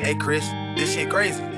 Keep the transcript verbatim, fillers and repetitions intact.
Hey Chris, this shit crazy.